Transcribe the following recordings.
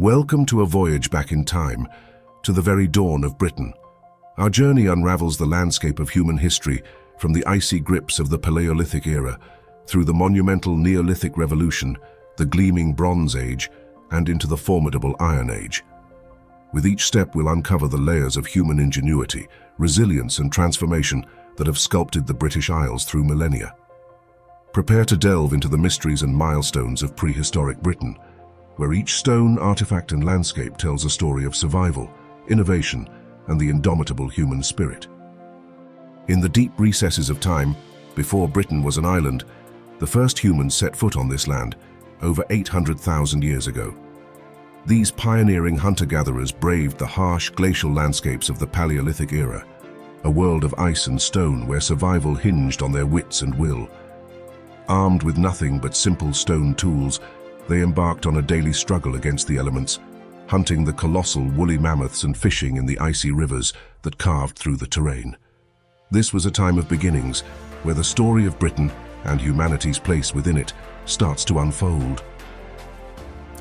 Welcome to a voyage back in time, to the very dawn of Britain. Our journey unravels the landscape of human history from the icy grips of the Paleolithic era, through the monumental Neolithic Revolution, the gleaming Bronze Age, and into the formidable Iron Age. With each step we'll uncover the layers of human ingenuity, resilience and transformation that have sculpted the British Isles through millennia. Prepare to delve into the mysteries and milestones of prehistoric Britain, where each stone, artifact and landscape tells a story of survival, innovation, and the indomitable human spirit. In the deep recesses of time, before Britain was an island, the first humans set foot on this land over 800,000 years ago. These pioneering hunter-gatherers braved the harsh glacial landscapes of the Paleolithic era, a world of ice and stone where survival hinged on their wits and will. Armed with nothing but simple stone tools, they embarked on a daily struggle against the elements, hunting the colossal woolly mammoths and fishing in the icy rivers that carved through the terrain. This was a time of beginnings, where the story of Britain and humanity's place within it starts to unfold.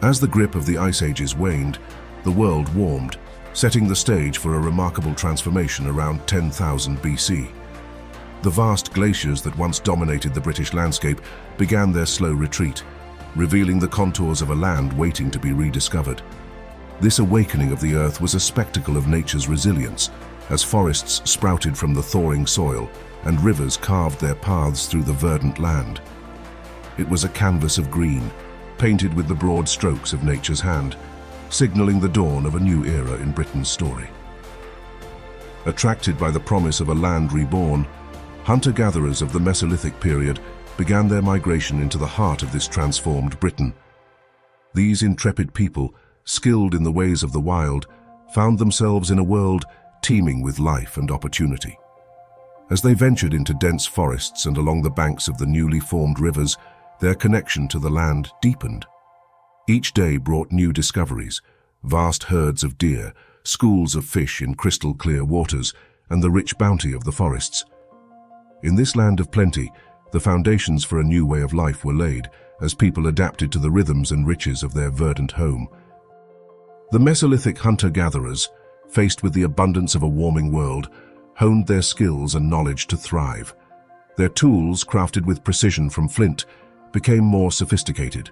As the grip of the ice ages waned, the world warmed, setting the stage for a remarkable transformation around 10,000 BC. The vast glaciers that once dominated the British landscape began their slow retreat, revealing the contours of a land waiting to be rediscovered. This awakening of the earth was a spectacle of nature's resilience, as forests sprouted from the thawing soil and rivers carved their paths through the verdant land. It was a canvas of green, painted with the broad strokes of nature's hand, signaling the dawn of a new era in Britain's story. Attracted by the promise of a land reborn, hunter-gatherers of the Mesolithic period began their migration into the heart of this transformed Britain. These intrepid people, skilled in the ways of the wild, found themselves in a world teeming with life and opportunity. As they ventured into dense forests and along the banks of the newly formed rivers, their connection to the land deepened. Each day brought new discoveries, vast herds of deer, schools of fish in crystal clear waters, and the rich bounty of the forests. In this land of plenty, the foundations for a new way of life were laid as people adapted to the rhythms and riches of their verdant home. The Mesolithic hunter-gatherers, faced with the abundance of a warming world, honed their skills and knowledge to thrive. Their tools, crafted with precision from flint, became more sophisticated: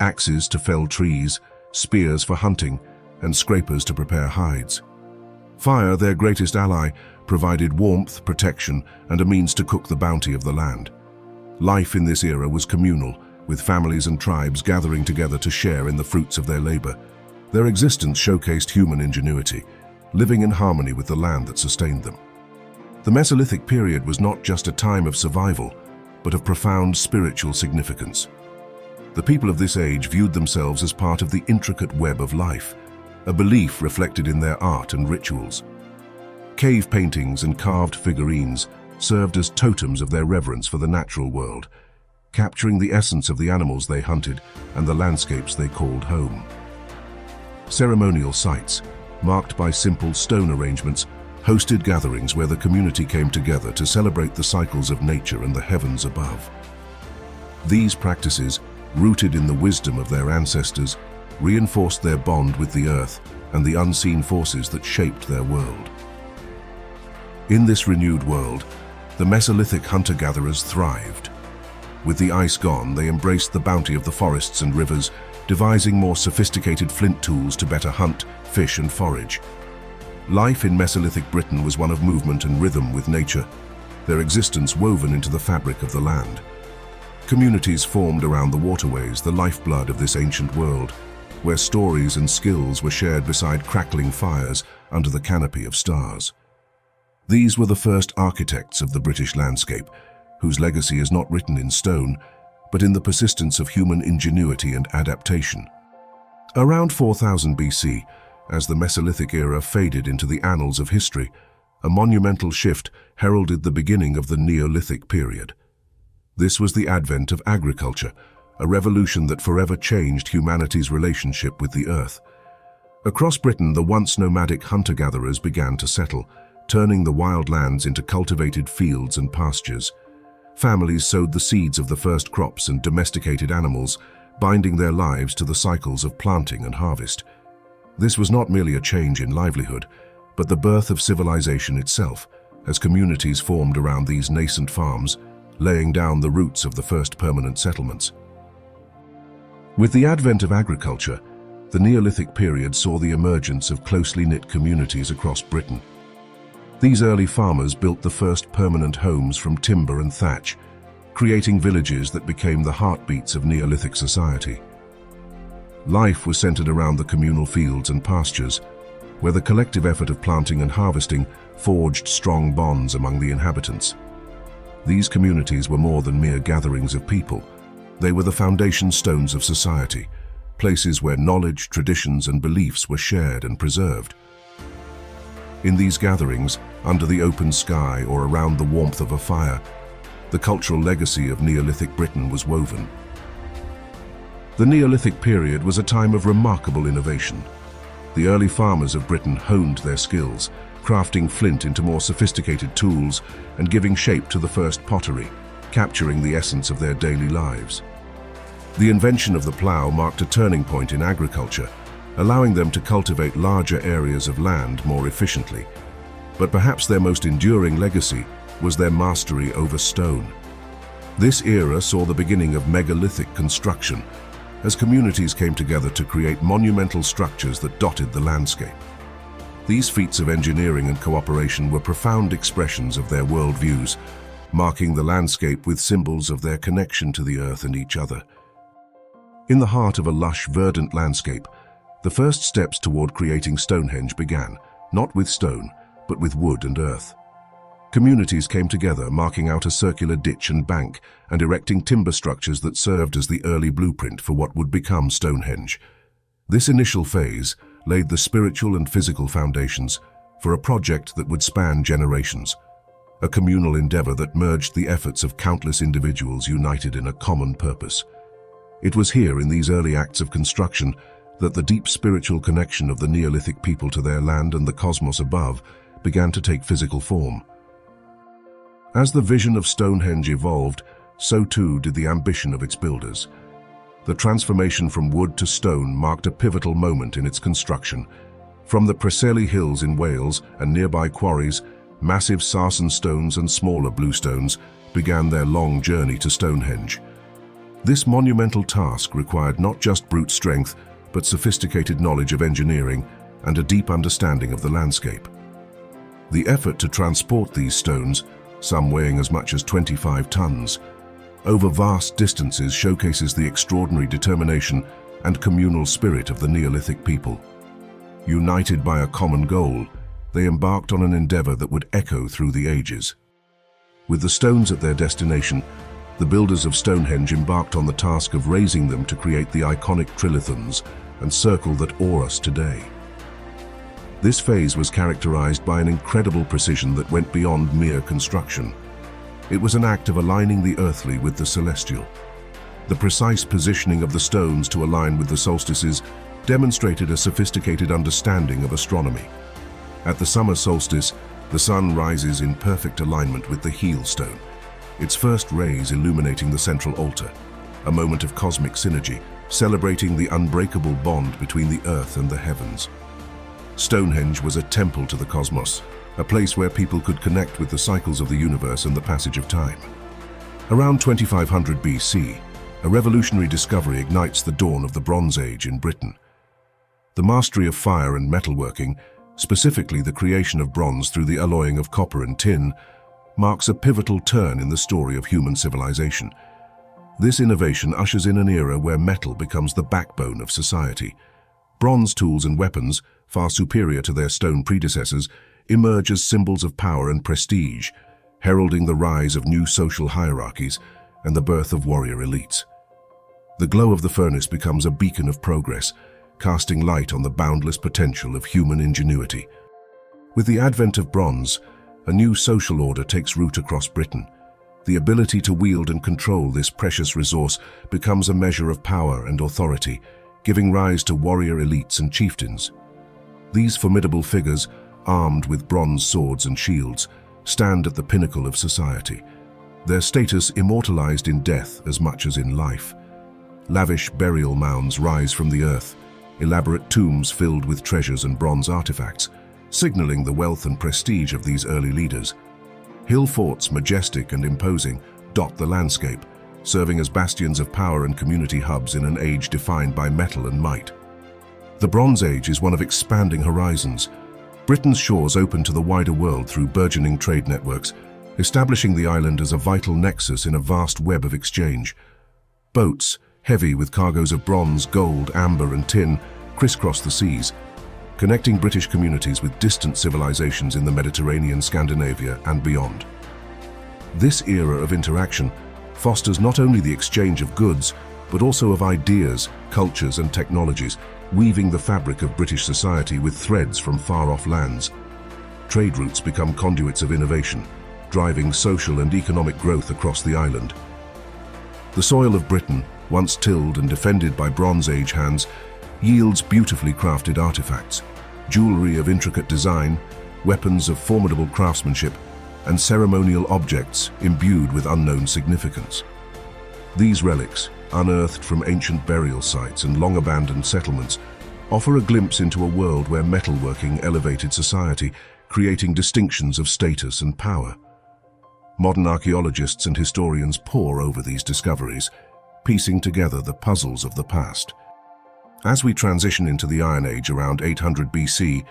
axes to fell trees, spears for hunting, and scrapers to prepare hides. Fire, their greatest ally, provided warmth, protection, and a means to cook the bounty of the land. Life in this era was communal, with families and tribes gathering together to share in the fruits of their labor. Their existence showcased human ingenuity, living in harmony with the land that sustained them. The Mesolithic period was not just a time of survival, but of profound spiritual significance. The people of this age viewed themselves as part of the intricate web of life, a belief reflected in their art and rituals. Cave paintings and carved figurines served as totems of their reverence for the natural world, capturing the essence of the animals they hunted and the landscapes they called home. Ceremonial sites, marked by simple stone arrangements, hosted gatherings where the community came together to celebrate the cycles of nature and the heavens above. These practices, rooted in the wisdom of their ancestors, reinforced their bond with the earth and the unseen forces that shaped their world. In this renewed world, the Mesolithic hunter-gatherers thrived. With the ice gone, they embraced the bounty of the forests and rivers, devising more sophisticated flint tools to better hunt, fish and forage. Life in Mesolithic Britain was one of movement and rhythm with nature, their existence woven into the fabric of the land. Communities formed around the waterways, the lifeblood of this ancient world, where stories and skills were shared beside crackling fires under the canopy of stars. These were the first architects of the British landscape, whose legacy is not written in stone, but in the persistence of human ingenuity and adaptation. Around 4000 BC, as the Mesolithic era faded into the annals of history, a monumental shift heralded the beginning of the Neolithic period. This was the advent of agriculture, a revolution that forever changed humanity's relationship with the earth. Across Britain, the once nomadic hunter-gatherers began to settle, turning the wild lands into cultivated fields and pastures. Families sowed the seeds of the first crops and domesticated animals, binding their lives to the cycles of planting and harvest. This was not merely a change in livelihood, but the birth of civilization itself, as communities formed around these nascent farms, laying down the roots of the first permanent settlements. With the advent of agriculture, the Neolithic period saw the emergence of closely knit communities across Britain. These early farmers built the first permanent homes from timber and thatch, creating villages that became the heartbeats of Neolithic society. Life was centered around the communal fields and pastures, where the collective effort of planting and harvesting forged strong bonds among the inhabitants. These communities were more than mere gatherings of people. They were the foundation stones of society, places where knowledge, traditions, and beliefs were shared and preserved. In these gatherings, under the open sky or around the warmth of a fire, the cultural legacy of Neolithic Britain was woven. The Neolithic period was a time of remarkable innovation. The early farmers of Britain honed their skills, crafting flint into more sophisticated tools and giving shape to the first pottery, capturing the essence of their daily lives. The invention of the plough marked a turning point in agriculture, allowing them to cultivate larger areas of land more efficiently. But perhaps their most enduring legacy was their mastery over stone. This era saw the beginning of megalithic construction, as communities came together to create monumental structures that dotted the landscape. These feats of engineering and cooperation were profound expressions of their worldviews, marking the landscape with symbols of their connection to the earth and each other. In the heart of a lush, verdant landscape, the first steps toward creating Stonehenge began, not with stone, but with wood and earth. Communities came together, marking out a circular ditch and bank and erecting timber structures that served as the early blueprint for what would become Stonehenge. This initial phase laid the spiritual and physical foundations for a project that would span generations, a communal endeavor that merged the efforts of countless individuals united in a common purpose. It was here, in these early acts of construction, that the deep spiritual connection of the Neolithic people to their land and the cosmos above began to take physical form. As the vision of Stonehenge evolved, so too did the ambition of its builders. The transformation from wood to stone marked a pivotal moment in its construction. From the Preseli Hills in Wales and nearby quarries, massive sarsen stones and smaller bluestones began their long journey to Stonehenge. This monumental task required not just brute strength, but sophisticated knowledge of engineering and a deep understanding of the landscape. The effort to transport these stones, some weighing as much as 25 tons, over vast distances showcases the extraordinary determination and communal spirit of the Neolithic people. United by a common goal, they embarked on an endeavor that would echo through the ages. With the stones at their destination, the builders of Stonehenge embarked on the task of raising them to create the iconic trilithons and circle that awe us today. This phase was characterized by an incredible precision that went beyond mere construction. It was an act of aligning the earthly with the celestial. The precise positioning of the stones to align with the solstices demonstrated a sophisticated understanding of astronomy. At the summer solstice, the sun rises in perfect alignment with the heel stone, its first rays illuminating the central altar, a moment of cosmic synergy, celebrating the unbreakable bond between the earth and the heavens. Stonehenge was a temple to the cosmos, a place where people could connect with the cycles of the universe and the passage of time. Around 2500 BC, a revolutionary discovery ignites the dawn of the Bronze Age in Britain. The mastery of fire and metalworking, specifically the creation of bronze through the alloying of copper and tin, marks a pivotal turn in the story of human civilization. This innovation ushers in an era where metal becomes the backbone of society. Bronze tools and weapons, far superior to their stone predecessors, emerge as symbols of power and prestige, heralding the rise of new social hierarchies and the birth of warrior elites. The glow of the furnace becomes a beacon of progress, casting light on the boundless potential of human ingenuity. With the advent of bronze, a new social order takes root across Britain. The ability to wield and control this precious resource becomes a measure of power and authority, giving rise to warrior elites and chieftains. These formidable figures, armed with bronze swords and shields, stand at the pinnacle of society, their status immortalized in death as much as in life. Lavish burial mounds rise from the earth, elaborate tombs filled with treasures and bronze artifacts, signaling the wealth and prestige of these early leaders. Hill forts, majestic and imposing, dot the landscape, serving as bastions of power and community hubs in an age defined by metal and might. The Bronze Age is one of expanding horizons. Britain's shores open to the wider world through burgeoning trade networks, establishing the island as a vital nexus in a vast web of exchange. Boats, heavy with cargoes of bronze, gold, amber and tin, crisscross the seas, connecting British communities with distant civilizations in the Mediterranean, Scandinavia and beyond. This era of interaction fosters not only the exchange of goods, but also of ideas, cultures and technologies, weaving the fabric of British society with threads from far-off lands. Trade routes become conduits of innovation, driving social and economic growth across the island. The soil of Britain, once tilled and defended by Bronze Age hands, yields beautifully crafted artifacts, jewelry of intricate design, weapons of formidable craftsmanship, and ceremonial objects imbued with unknown significance. These relics, unearthed from ancient burial sites and long-abandoned settlements, offer a glimpse into a world where metalworking elevated society, creating distinctions of status and power. Modern archaeologists and historians pore over these discoveries, piecing together the puzzles of the past. As we transition into the Iron Age around 800 BC,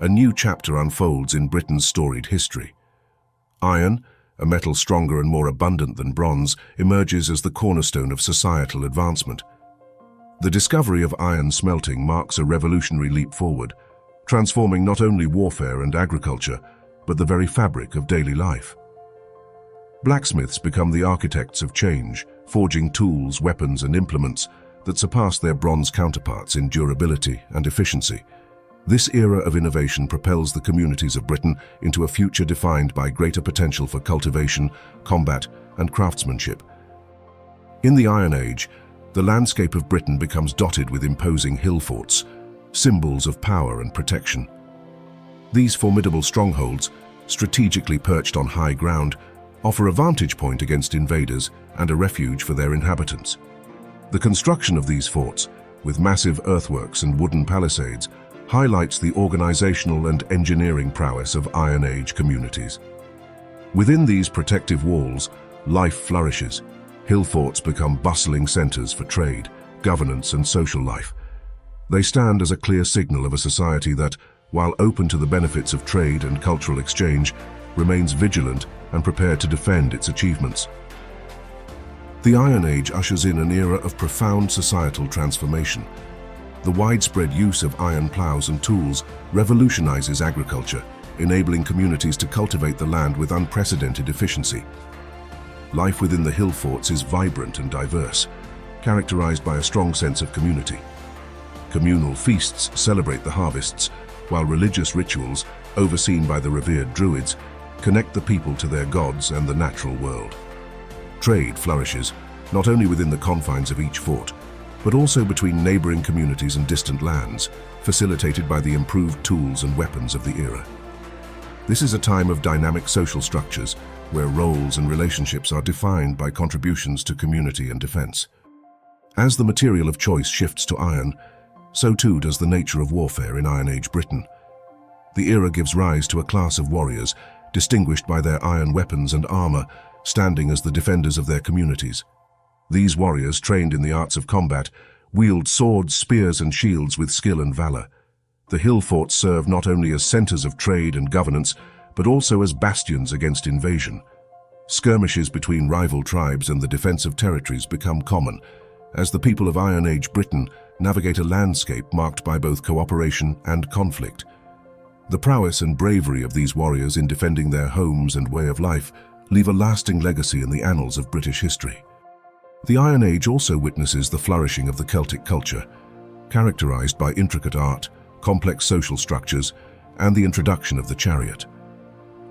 a new chapter unfolds in Britain's storied history. Iron, a metal stronger and more abundant than bronze, emerges as the cornerstone of societal advancement. The discovery of iron smelting marks a revolutionary leap forward, transforming not only warfare and agriculture, but the very fabric of daily life. Blacksmiths become the architects of change, forging tools, weapons and implements that surpass their bronze counterparts in durability and efficiency. This era of innovation propels the communities of Britain into a future defined by greater potential for cultivation, combat, and craftsmanship. In the Iron Age, the landscape of Britain becomes dotted with imposing hill forts, symbols of power and protection. These formidable strongholds, strategically perched on high ground, offer a vantage point against invaders and a refuge for their inhabitants. The construction of these forts, with massive earthworks and wooden palisades, highlights the organizational and engineering prowess of Iron Age communities. Within these protective walls, life flourishes. Hill forts become bustling centers for trade, governance, and social life. They stand as a clear signal of a society that, while open to the benefits of trade and cultural exchange, remains vigilant and prepared to defend its achievements. The Iron Age ushers in an era of profound societal transformation. The widespread use of iron plows and tools revolutionizes agriculture, enabling communities to cultivate the land with unprecedented efficiency. Life within the hill forts is vibrant and diverse, characterized by a strong sense of community. Communal feasts celebrate the harvests, while religious rituals, overseen by the revered druids, connect the people to their gods and the natural world. Trade flourishes, not only within the confines of each fort, but also between neighboring communities and distant lands, facilitated by the improved tools and weapons of the era. This is a time of dynamic social structures, where roles and relationships are defined by contributions to community and defense. As the material of choice shifts to iron, so too does the nature of warfare in Iron Age Britain. The era gives rise to a class of warriors, distinguished by their iron weapons and armor, standing as the defenders of their communities. These warriors, trained in the arts of combat, wield swords, spears and shields with skill and valor. The hill forts serve not only as centers of trade and governance, but also as bastions against invasion. Skirmishes between rival tribes and the defense of territories become common, as the people of Iron Age Britain navigate a landscape marked by both cooperation and conflict. The prowess and bravery of these warriors in defending their homes and way of life leave a lasting legacy in the annals of British history. The Iron Age also witnesses the flourishing of the Celtic culture, characterized by intricate art, complex social structures, and the introduction of the chariot.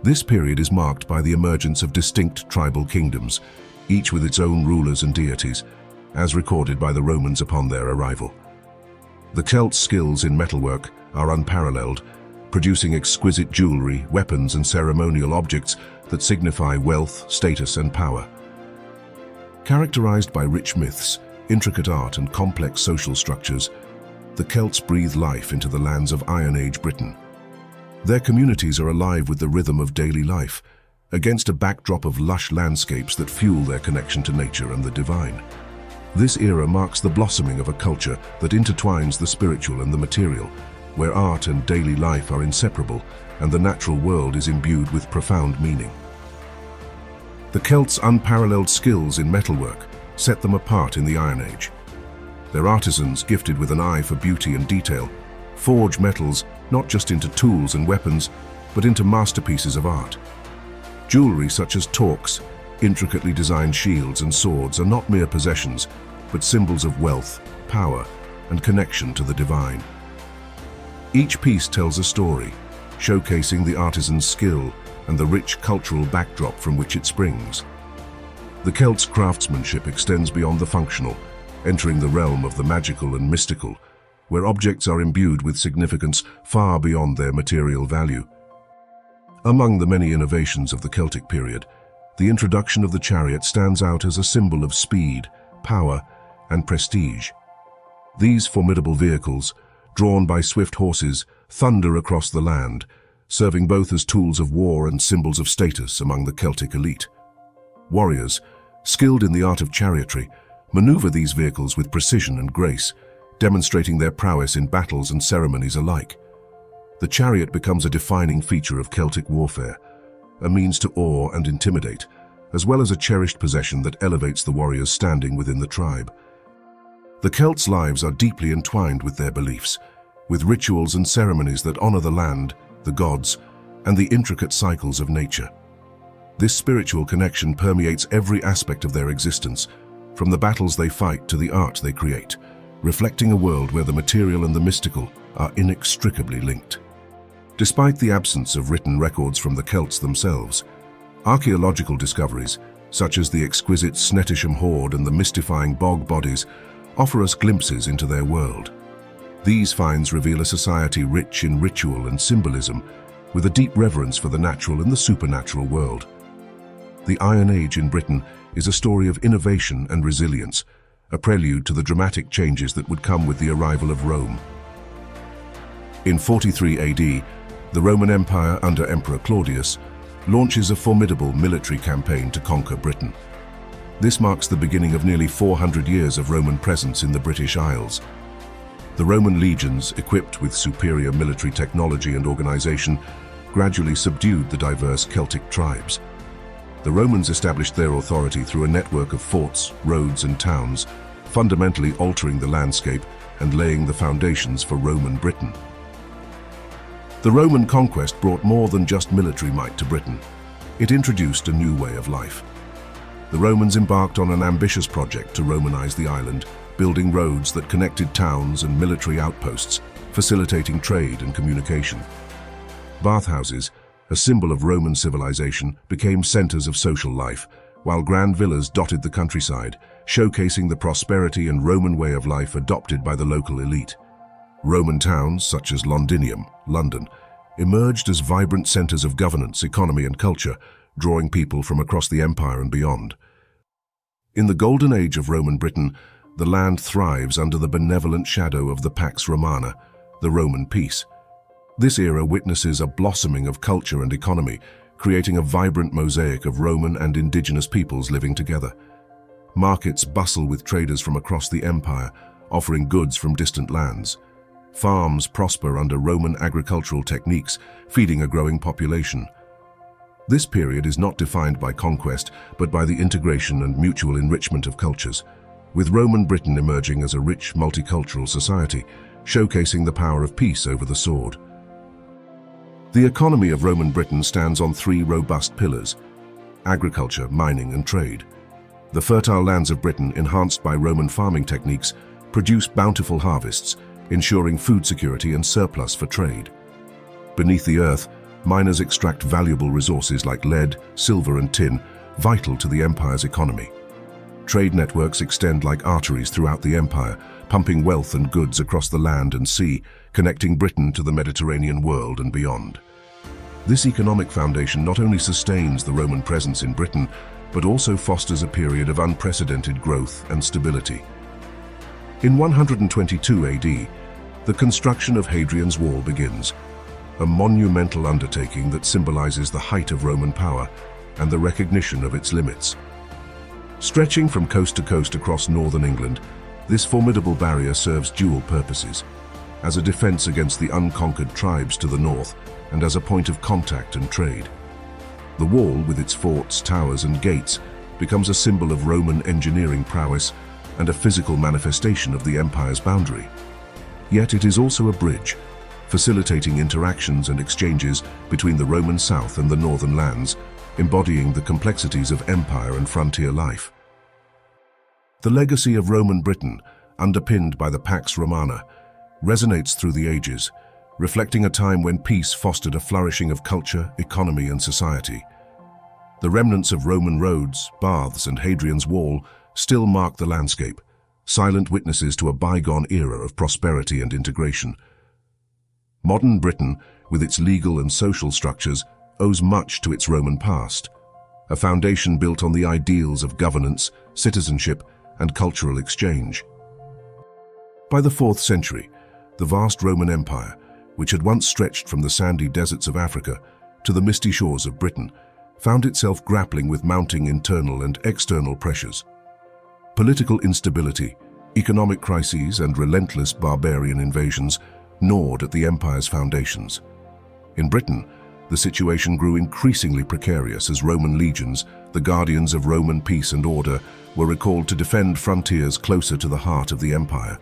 This period is marked by the emergence of distinct tribal kingdoms, each with its own rulers and deities, as recorded by the Romans upon their arrival. The Celts' skills in metalwork are unparalleled, producing exquisite jewelry, weapons, and ceremonial objects that signify wealth, status, and power. Characterized by rich myths, intricate art, and complex social structures, the Celts breathe life into the lands of Iron Age Britain. Their communities are alive with the rhythm of daily life, against a backdrop of lush landscapes that fuel their connection to nature and the divine. This era marks the blossoming of a culture that intertwines the spiritual and the material, where art and daily life are inseparable and the natural world is imbued with profound meaning. The Celts' unparalleled skills in metalwork set them apart in the Iron Age. Their artisans, gifted with an eye for beauty and detail, forge metals not just into tools and weapons, but into masterpieces of art. Jewelry such as torques, intricately designed shields and swords are not mere possessions, but symbols of wealth, power, and connection to the divine. Each piece tells a story, showcasing the artisan's skill and the rich cultural backdrop from which it springs. The Celts' craftsmanship extends beyond the functional, entering the realm of the magical and mystical, where objects are imbued with significance far beyond their material value. Among the many innovations of the Celtic period, the introduction of the chariot stands out as a symbol of speed, power, and prestige. These formidable vehicles, drawn by swift horses, thunder across the land, serving both as tools of war and symbols of status among the Celtic elite. Warriors, skilled in the art of chariotry, maneuver these vehicles with precision and grace, demonstrating their prowess in battles and ceremonies alike. The chariot becomes a defining feature of Celtic warfare, a means to awe and intimidate, as well as a cherished possession that elevates the warrior's standing within the tribe. The Celts' lives are deeply entwined with their beliefs, with rituals and ceremonies that honor the land, the gods, and the intricate cycles of nature. This spiritual connection permeates every aspect of their existence, from the battles they fight to the art they create, reflecting a world where the material and the mystical are inextricably linked. Despite the absence of written records from the Celts themselves, archaeological discoveries, such as the exquisite Snettisham hoard and the mystifying bog bodies, offer us glimpses into their world. These finds reveal a society rich in ritual and symbolism, with a deep reverence for the natural and the supernatural world. The Iron Age in Britain is a story of innovation and resilience, a prelude to the dramatic changes that would come with the arrival of Rome. In 43 AD, the Roman Empire under Emperor Claudius launches a formidable military campaign to conquer Britain. This marks the beginning of nearly 400 years of Roman presence in the British Isles. The Roman legions, equipped with superior military technology and organization, gradually subdued the diverse Celtic tribes. The Romans established their authority through a network of forts, roads, and towns, fundamentally altering the landscape and laying the foundations for Roman Britain. The Roman conquest brought more than just military might to Britain. It introduced a new way of life. The Romans embarked on an ambitious project to Romanize the island, building roads that connected towns and military outposts, facilitating trade and communication. Bathhouses, a symbol of Roman civilization, became centers of social life, while grand villas dotted the countryside, showcasing the prosperity and Roman way of life adopted by the local elite. Roman towns, such as Londinium, London, emerged as vibrant centers of governance, economy, and culture, drawing people from across the empire and beyond. In the Golden Age of Roman Britain, the land thrives under the benevolent shadow of the Pax Romana, the Roman peace. This era witnesses a blossoming of culture and economy, creating a vibrant mosaic of Roman and indigenous peoples living together. Markets bustle with traders from across the empire, offering goods from distant lands. Farms prosper under Roman agricultural techniques, feeding a growing population. This period is not defined by conquest, but by the integration and mutual enrichment of cultures, with Roman Britain emerging as a rich multicultural society, showcasing the power of peace over the sword. The economy of Roman Britain stands on three robust pillars: agriculture, mining, and trade. The fertile lands of Britain, enhanced by Roman farming techniques, produce bountiful harvests, ensuring food security and surplus for trade. Beneath the earth, miners extract valuable resources like lead, silver, and tin, vital to the empire's economy. Trade networks extend like arteries throughout the empire, pumping wealth and goods across the land and sea, connecting Britain to the Mediterranean world and beyond. This economic foundation not only sustains the Roman presence in Britain, but also fosters a period of unprecedented growth and stability. In 122 AD, the construction of Hadrian's Wall begins, a monumental undertaking that symbolizes the height of Roman power and the recognition of its limits. Stretching from coast to coast across northern England, this formidable barrier serves dual purposes, as a defense against the unconquered tribes to the north and as a point of contact and trade. The wall, with its forts, towers and gates, becomes a symbol of Roman engineering prowess and a physical manifestation of the empire's boundary. Yet it is also a bridge, facilitating interactions and exchanges between the Roman south and the northern lands, embodying the complexities of empire and frontier life. The legacy of Roman Britain, underpinned by the Pax Romana, resonates through the ages, reflecting a time when peace fostered a flourishing of culture, economy, and society. The remnants of Roman roads, baths, and Hadrian's Wall still mark the landscape, silent witnesses to a bygone era of prosperity and integration. Modern Britain, with its legal and social structures, owes much to its Roman past, a foundation built on the ideals of governance, citizenship, and cultural exchange. By the 4th century, the vast Roman Empire, which had once stretched from the sandy deserts of Africa to the misty shores of Britain, found itself grappling with mounting internal and external pressures. Political instability, economic crises, and relentless barbarian invasions gnawed at the empire's foundations. In Britain, the situation grew increasingly precarious as Roman legions, the guardians of Roman peace and order, were recalled to defend frontiers closer to the heart of the empire.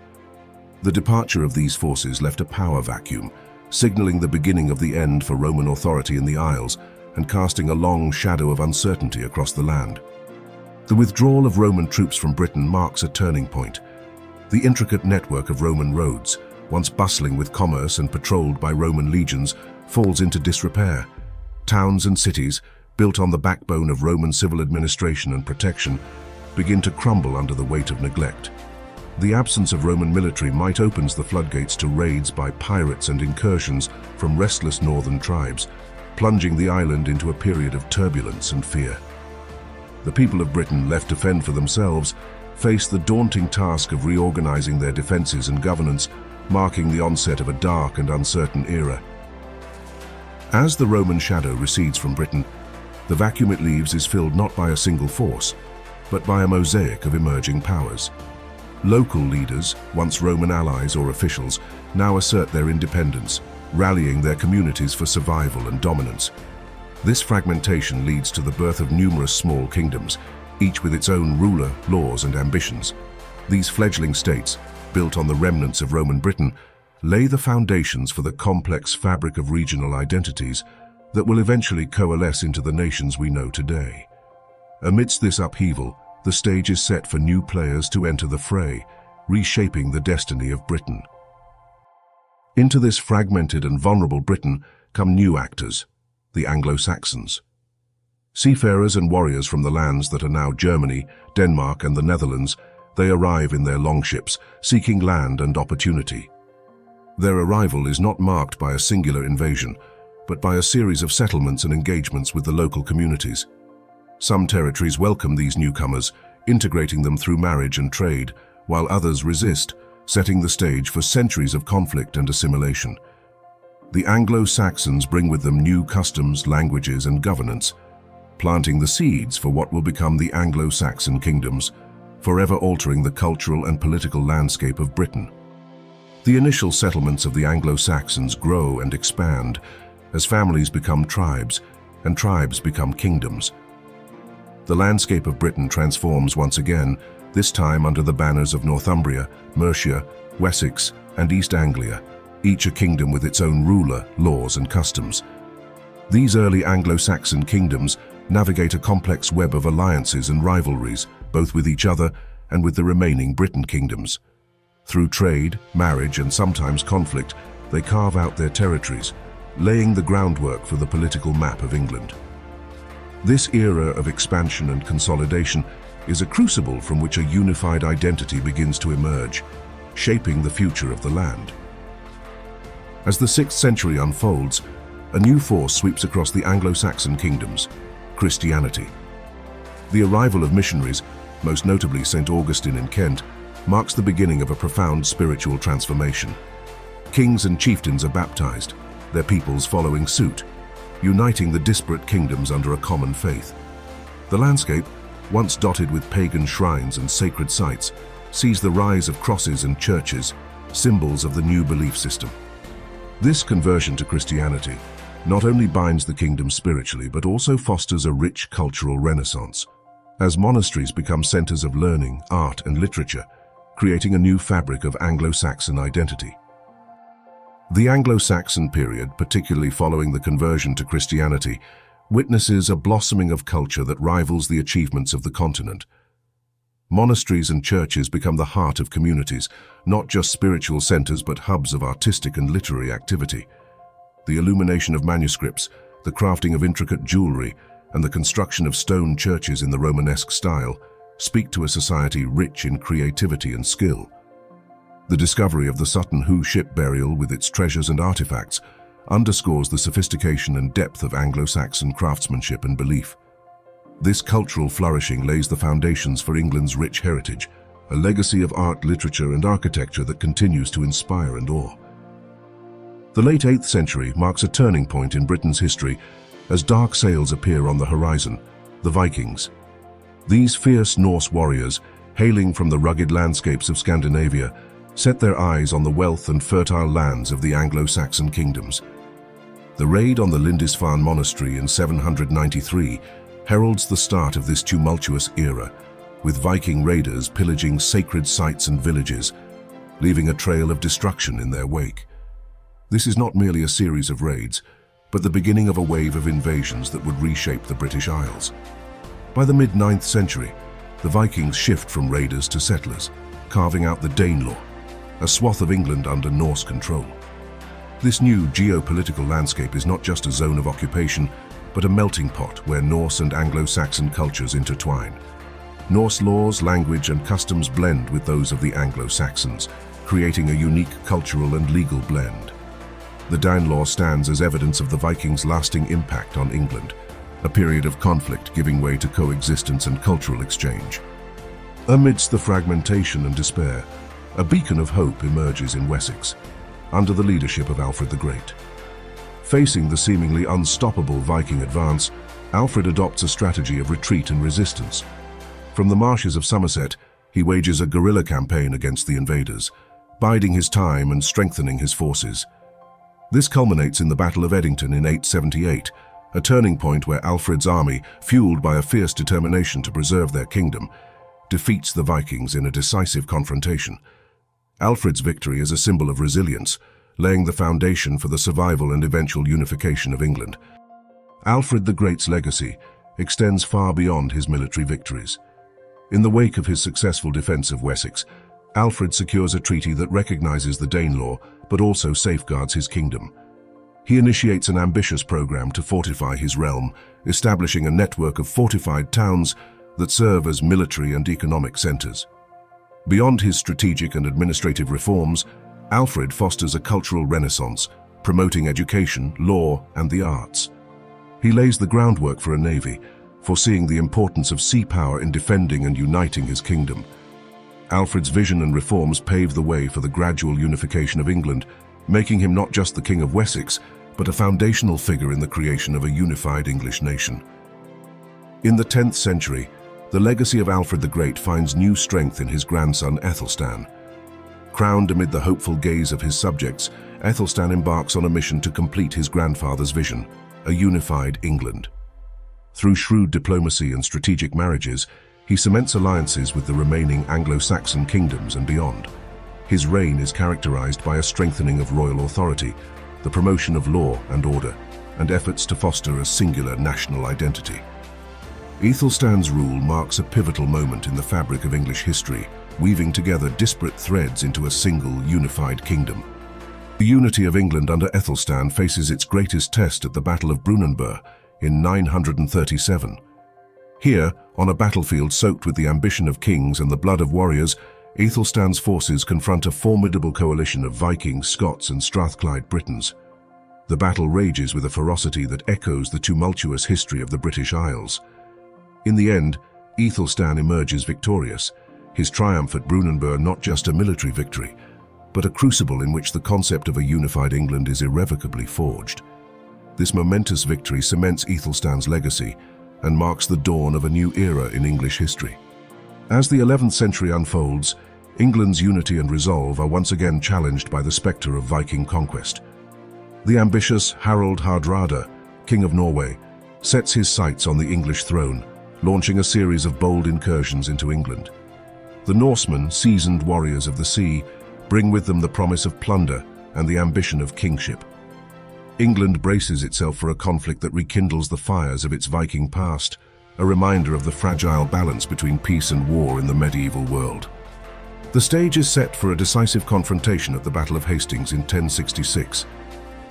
The departure of these forces left a power vacuum, signaling the beginning of the end for Roman authority in the Isles and casting a long shadow of uncertainty across the land. The withdrawal of Roman troops from Britain marks a turning point. The intricate network of Roman roads, once bustling with commerce and patrolled by Roman legions, falls into disrepair. Towns and cities, built on the backbone of Roman civil administration and protection, begin to crumble under the weight of neglect. The absence of Roman military might open the floodgates to raids by pirates and incursions from restless northern tribes, plunging the island into a period of turbulence and fear. The people of Britain, left to fend for themselves, face the daunting task of reorganizing their defenses and governance, marking the onset of a dark and uncertain era. As the Roman shadow recedes from Britain, the vacuum it leaves is filled not by a single force, but by a mosaic of emerging powers. Local leaders, once Roman allies or officials, now assert their independence, rallying their communities for survival and dominance. This fragmentation leads to the birth of numerous small kingdoms, each with its own ruler, laws, and ambitions. These fledgling states, built on the remnants of Roman Britain, lay the foundations for the complex fabric of regional identities that will eventually coalesce into the nations we know today. Amidst this upheaval, the stage is set for new players to enter the fray, reshaping the destiny of Britain. Into this fragmented and vulnerable Britain come new actors, the Anglo-Saxons. Seafarers and warriors from the lands that are now Germany, Denmark, and the Netherlands, they arrive in their longships, seeking land and opportunity. Their arrival is not marked by a singular invasion, but by a series of settlements and engagements with the local communities. Some territories welcome these newcomers, integrating them through marriage and trade, while others resist, setting the stage for centuries of conflict and assimilation. The Anglo-Saxons bring with them new customs, languages, and governance, planting the seeds for what will become the Anglo-Saxon kingdoms, forever altering the cultural and political landscape of Britain. The initial settlements of the Anglo-Saxons grow and expand as families become tribes and tribes become kingdoms. The landscape of Britain transforms once again, this time under the banners of Northumbria, Mercia, Wessex, and East Anglia, each a kingdom with its own ruler, laws, and customs. These early Anglo-Saxon kingdoms navigate a complex web of alliances and rivalries, both with each other and with the remaining Briton kingdoms. Through trade, marriage, and sometimes conflict, they carve out their territories, laying the groundwork for the political map of England. This era of expansion and consolidation is a crucible from which a unified identity begins to emerge, shaping the future of the land. As the 6th century unfolds, a new force sweeps across the Anglo-Saxon kingdoms, Christianity. The arrival of missionaries, most notably St. Augustine in Kent, marks the beginning of a profound spiritual transformation. Kings and chieftains are baptized, their peoples following suit, uniting the disparate kingdoms under a common faith. The landscape, once dotted with pagan shrines and sacred sites, sees the rise of crosses and churches, symbols of the new belief system. This conversion to Christianity not only binds the kingdom spiritually, but also fosters a rich cultural renaissance, as monasteries become centers of learning, art, and literature, creating a new fabric of Anglo-Saxon identity. The Anglo-Saxon period, particularly following the conversion to Christianity, witnesses a blossoming of culture that rivals the achievements of the continent. Monasteries and churches become the heart of communities, not just spiritual centers but hubs of artistic and literary activity. The illumination of manuscripts, the crafting of intricate jewelry, and the construction of stone churches in the Romanesque style speak to a society rich in creativity and skill. The discovery of the Sutton Hoo ship burial with its treasures and artifacts underscores the sophistication and depth of Anglo-Saxon craftsmanship and belief. This cultural flourishing lays the foundations for England's rich heritage, a legacy of art, literature, and architecture that continues to inspire and awe. The late 8th century marks a turning point in Britain's history as dark sails appear on the horizon, the Vikings. These fierce Norse warriors, hailing from the rugged landscapes of Scandinavia, set their eyes on the wealth and fertile lands of the Anglo-Saxon kingdoms. The raid on the Lindisfarne monastery in 793 heralds the start of this tumultuous era, with Viking raiders pillaging sacred sites and villages, leaving a trail of destruction in their wake. This is not merely a series of raids, but the beginning of a wave of invasions that would reshape the British Isles. By the mid-9th century, the Vikings shift from raiders to settlers, carving out the Danelaw, a swath of England under Norse control. This new geopolitical landscape is not just a zone of occupation, but a melting pot where Norse and Anglo-Saxon cultures intertwine. Norse laws, language, and customs blend with those of the Anglo-Saxons, creating a unique cultural and legal blend. The Danelaw stands as evidence of the Vikings' lasting impact on England, a period of conflict giving way to coexistence and cultural exchange. Amidst the fragmentation and despair, a beacon of hope emerges in Wessex, under the leadership of Alfred the Great. Facing the seemingly unstoppable Viking advance, Alfred adopts a strategy of retreat and resistance. From the marshes of Somerset, he wages a guerrilla campaign against the invaders, biding his time and strengthening his forces. This culminates in the Battle of Edington in 878, a turning point where Alfred's army, fueled by a fierce determination to preserve their kingdom, defeats the Vikings in a decisive confrontation. Alfred's victory is a symbol of resilience, laying the foundation for the survival and eventual unification of England. Alfred the Great's legacy extends far beyond his military victories. In the wake of his successful defense of Wessex, Alfred secures a treaty that recognizes the Danelaw but also safeguards his kingdom. He initiates an ambitious program to fortify his realm, establishing a network of fortified towns that serve as military and economic centers. Beyond his strategic and administrative reforms, Alfred fosters a cultural renaissance, promoting education, law, and the arts. He lays the groundwork for a navy, foreseeing the importance of sea power in defending and uniting his kingdom. Alfred's vision and reforms pave the way for the gradual unification of England, making him not just the King of Wessex, but a foundational figure in the creation of a unified English nation. In the 10th century, the legacy of Alfred the Great finds new strength in his grandson Aethelstan. Crowned amid the hopeful gaze of his subjects, Aethelstan embarks on a mission to complete his grandfather's vision, a unified England. Through shrewd diplomacy and strategic marriages, he cements alliances with the remaining Anglo-Saxon kingdoms and beyond. His reign is characterized by a strengthening of royal authority, the promotion of law and order, and efforts to foster a singular national identity. Aethelstan's rule marks a pivotal moment in the fabric of English history, weaving together disparate threads into a single, unified kingdom. The unity of England under Aethelstan faces its greatest test at the Battle of Brunanburh in 937. Here, on a battlefield soaked with the ambition of kings and the blood of warriors, Aethelstan's forces confront a formidable coalition of Vikings, Scots, and Strathclyde Britons. The battle rages with a ferocity that echoes the tumultuous history of the British Isles. In the end, Aethelstan emerges victorious, his triumph at Brunanburh not just a military victory, but a crucible in which the concept of a unified England is irrevocably forged. This momentous victory cements Æthelstan's legacy and marks the dawn of a new era in English history. As the 11th century unfolds, England's unity and resolve are once again challenged by the spectre of Viking conquest. The ambitious Harald Hardrada, King of Norway, sets his sights on the English throne, launching a series of bold incursions into England. The Norsemen, seasoned warriors of the sea, bring with them the promise of plunder and the ambition of kingship. England braces itself for a conflict that rekindles the fires of its Viking past, a reminder of the fragile balance between peace and war in the medieval world. The stage is set for a decisive confrontation at the Battle of Hastings in 1066.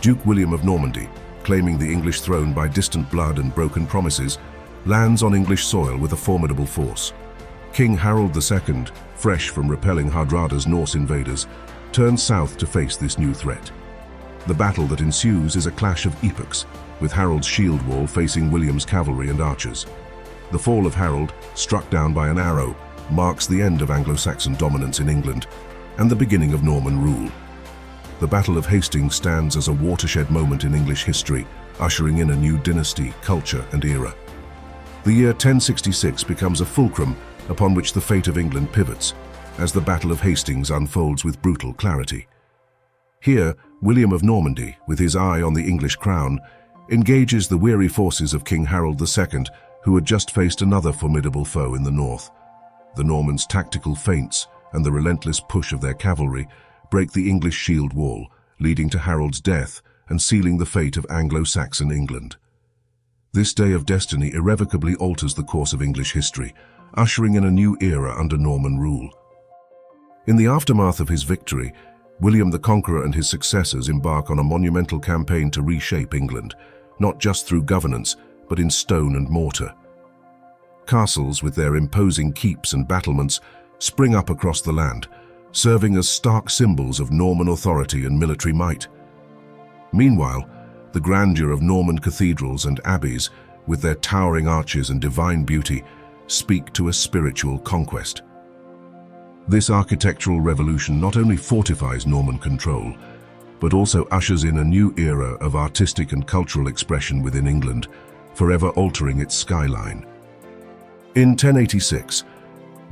Duke William of Normandy, claiming the English throne by distant blood and broken promises, lands on English soil with a formidable force. King Harold II, fresh from repelling Hardrada's Norse invaders, turns south to face this new threat. The battle that ensues is a clash of epochs, with Harold's shield wall facing William's cavalry and archers. The fall of Harold, struck down by an arrow, marks the end of Anglo-Saxon dominance in England and the beginning of Norman rule. The Battle of Hastings stands as a watershed moment in English history, ushering in a new dynasty, culture, and era. The year 1066 becomes a fulcrum upon which the fate of England pivots, as the Battle of Hastings unfolds with brutal clarity. Here, William of Normandy, with his eye on the English crown, engages the weary forces of King Harold II, who had just faced another formidable foe in the north. The Normans' tactical feints and the relentless push of their cavalry break the English shield wall, leading to Harold's death and sealing the fate of Anglo-Saxon England. This day of destiny irrevocably alters the course of English history, ushering in a new era under Norman rule. In the aftermath of his victory, William the Conqueror and his successors embark on a monumental campaign to reshape England, not just through governance, but in stone and mortar. Castles, with their imposing keeps and battlements, spring up across the land, serving as stark symbols of Norman authority and military might. Meanwhile, the grandeur of Norman cathedrals and abbeys, with their towering arches and divine beauty, speak to a spiritual conquest. This architectural revolution not only fortifies Norman control, but also ushers in a new era of artistic and cultural expression within England, forever altering its skyline. In 1086,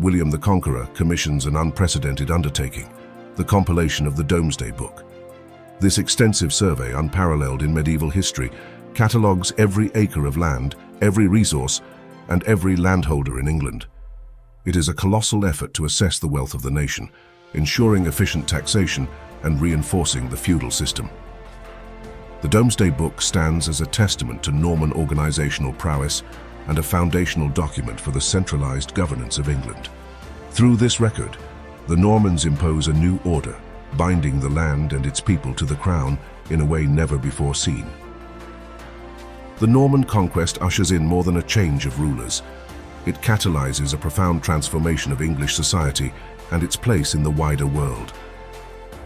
William the Conqueror commissions an unprecedented undertaking, the compilation of the Domesday Book. This extensive survey, unparalleled in medieval history, catalogues every acre of land, every resource, and every landholder in England. It is a colossal effort to assess the wealth of the nation, ensuring efficient taxation and reinforcing the feudal system. The Domesday Book stands as a testament to Norman organizational prowess and a foundational document for the centralized governance of England. Through this record, the Normans impose a new order, binding the land and its people to the crown in a way never before seen. The Norman Conquest ushers in more than a change of rulers. It catalyzes a profound transformation of English society and its place in the wider world.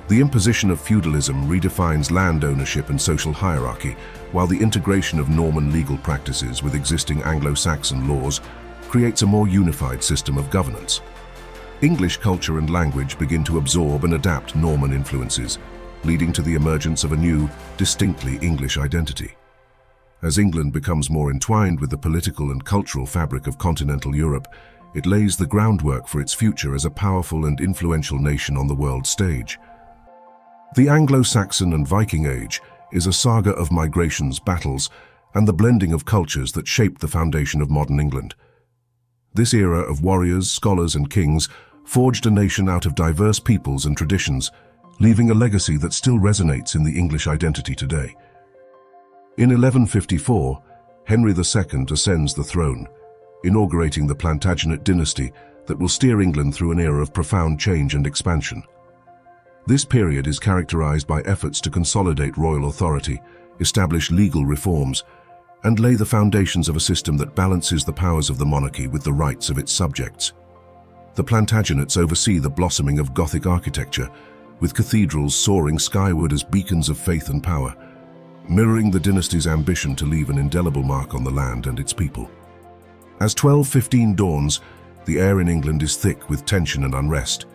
The imposition of feudalism redefines land ownership and social hierarchy, while the integration of Norman legal practices with existing Anglo-Saxon laws creates a more unified system of governance. English culture and language begin to absorb and adapt Norman influences, leading to the emergence of a new, distinctly English identity. As England becomes more entwined with the political and cultural fabric of continental Europe, it lays the groundwork for its future as a powerful and influential nation on the world stage. The Anglo-Saxon and Viking Age is a saga of migrations, battles, and the blending of cultures that shaped the foundation of modern England. This era of warriors, scholars, and kings forged a nation out of diverse peoples and traditions, leaving a legacy that still resonates in the English identity today. In 1154, Henry II ascends the throne, inaugurating the Plantagenet dynasty that will steer England through an era of profound change and expansion. This period is characterized by efforts to consolidate royal authority, establish legal reforms, and lay the foundations of a system that balances the powers of the monarchy with the rights of its subjects. The Plantagenets oversee the blossoming of Gothic architecture, with cathedrals soaring skyward as beacons of faith and power, mirroring the dynasty's ambition to leave an indelible mark on the land and its people. As 1215 dawns, the air in England is thick with tension and unrest.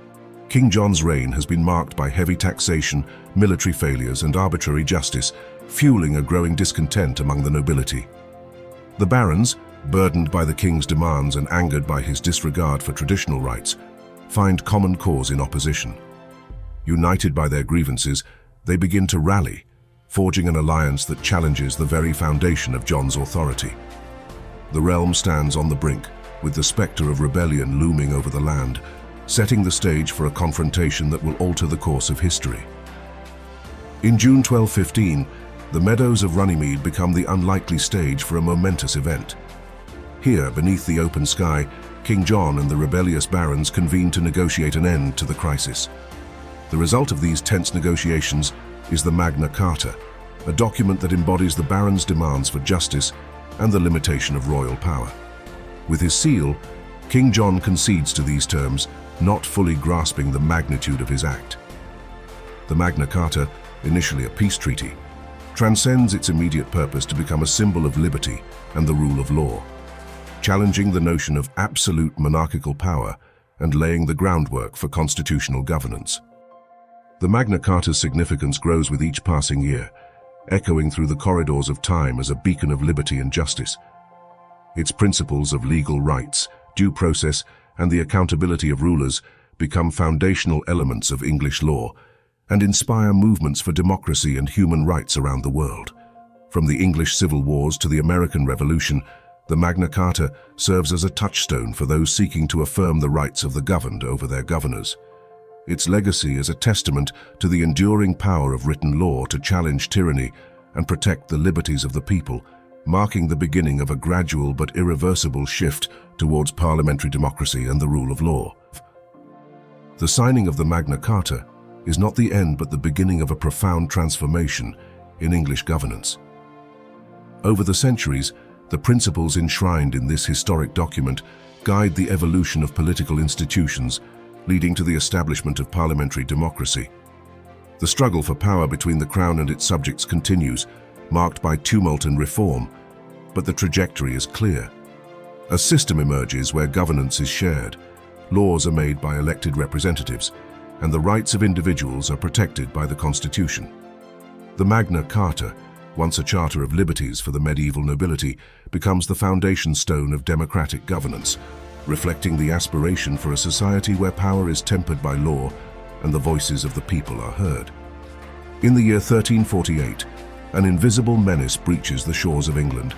King John's reign has been marked by heavy taxation, military failures and arbitrary justice, fueling a growing discontent among the nobility. The barons, burdened by the king's demands and angered by his disregard for traditional rights, find common cause in opposition. United by their grievances, they begin to rally, forging an alliance that challenges the very foundation of John's authority. The realm stands on the brink, with the spectre of rebellion looming over the land, setting the stage for a confrontation that will alter the course of history. In June 1215, the meadows of Runnymede become the unlikely stage for a momentous event. Here, beneath the open sky, King John and the rebellious barons convene to negotiate an end to the crisis. The result of these tense negotiations is the Magna Carta, a document that embodies the barons' demands for justice and the limitation of royal power. With his seal, King John concedes to these terms, not fully grasping the magnitude of his act. The Magna Carta, initially a peace treaty, transcends its immediate purpose to become a symbol of liberty and the rule of law, challenging the notion of absolute monarchical power and laying the groundwork for constitutional governance. The Magna Carta's significance grows with each passing year, echoing through the corridors of time as a beacon of liberty and justice. Its principles of legal rights, due process, and the accountability of rulers become foundational elements of English law and inspire movements for democracy and human rights around the world. From the English Civil Wars to the American Revolution, the Magna Carta serves as a touchstone for those seeking to affirm the rights of the governed over their governors. Its legacy is a testament to the enduring power of written law to challenge tyranny and protect the liberties of the people, marking the beginning of a gradual but irreversible shift towards parliamentary democracy and the rule of law. The signing of the Magna Carta is not the end but the beginning of a profound transformation in English governance. Over the centuries, the principles enshrined in this historic document guide the evolution of political institutions, leading to the establishment of parliamentary democracy. The struggle for power between the crown and its subjects continues, marked by tumult and reform, but the trajectory is clear. A system emerges where governance is shared, laws are made by elected representatives, and the rights of individuals are protected by the Constitution. The Magna Carta, once a charter of liberties for the medieval nobility, becomes the foundation stone of democratic governance, reflecting the aspiration for a society where power is tempered by law and the voices of the people are heard. In the year 1348, an invisible menace breaches the shores of England,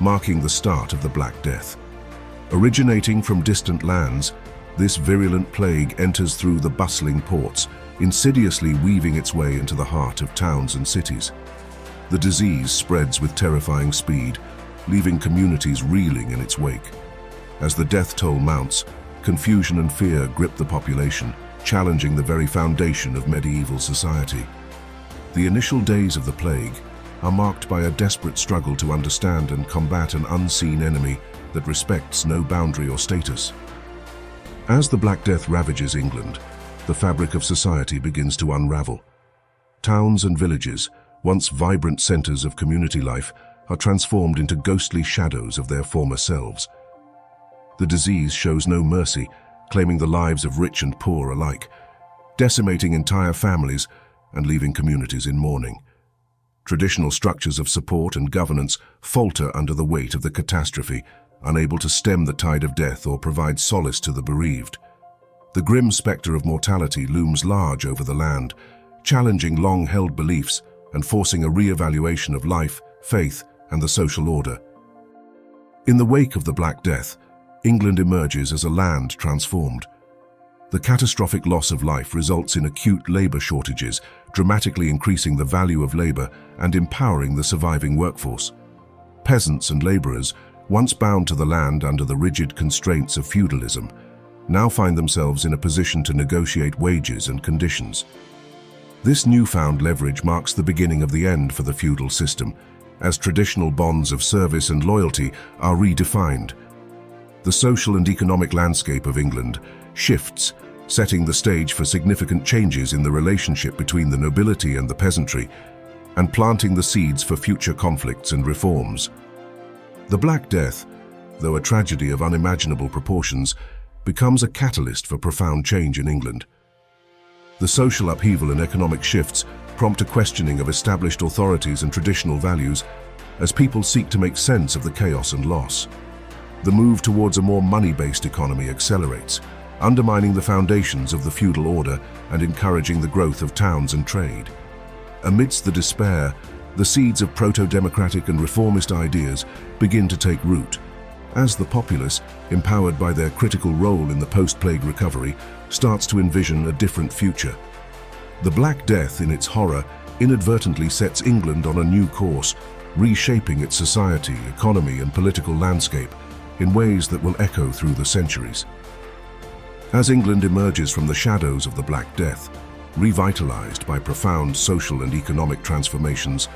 marking the start of the Black Death. Originating from distant lands, this virulent plague enters through the bustling ports, insidiously weaving its way into the heart of towns and cities. The disease spreads with terrifying speed, leaving communities reeling in its wake. As the death toll mounts, confusion and fear grip the population, challenging the very foundation of medieval society. The initial days of the plague are marked by a desperate struggle to understand and combat an unseen enemy that respects no boundary or status. As the Black Death ravages England, the fabric of society begins to unravel. Towns and villages, once vibrant centers of community life, are transformed into ghostly shadows of their former selves. The disease shows no mercy, claiming the lives of rich and poor alike, decimating entire families and leaving communities in mourning. Traditional structures of support and governance falter under the weight of the catastrophe, unable to stem the tide of death or provide solace to the bereaved. The grim spectre of mortality looms large over the land, challenging long-held beliefs and forcing a re-evaluation of life, faith, and the social order. In the wake of the Black Death, England emerges as a land transformed. The catastrophic loss of life results in acute labor shortages, dramatically increasing the value of labor and empowering the surviving workforce. Peasants and laborers, once bound to the land under the rigid constraints of feudalism, now find themselves in a position to negotiate wages and conditions. This newfound leverage marks the beginning of the end for the feudal system, as traditional bonds of service and loyalty are redefined. The social and economic landscape of England shifts, setting the stage for significant changes in the relationship between the nobility and the peasantry, and planting the seeds for future conflicts and reforms. The Black Death, though a tragedy of unimaginable proportions, becomes a catalyst for profound change in England. The social upheaval and economic shifts prompt a questioning of established authorities and traditional values as people seek to make sense of the chaos and loss. The move towards a more money-based economy accelerates, undermining the foundations of the feudal order and encouraging the growth of towns and trade. Amidst the despair, the seeds of proto-democratic and reformist ideas begin to take root, as the populace, empowered by their critical role in the post-plague recovery, starts to envision a different future. The Black Death, in its horror, inadvertently sets England on a new course, reshaping its society, economy, and political landscape in ways that will echo through the centuries. As England emerges from the shadows of the Black Death, revitalized by profound social and economic transformations,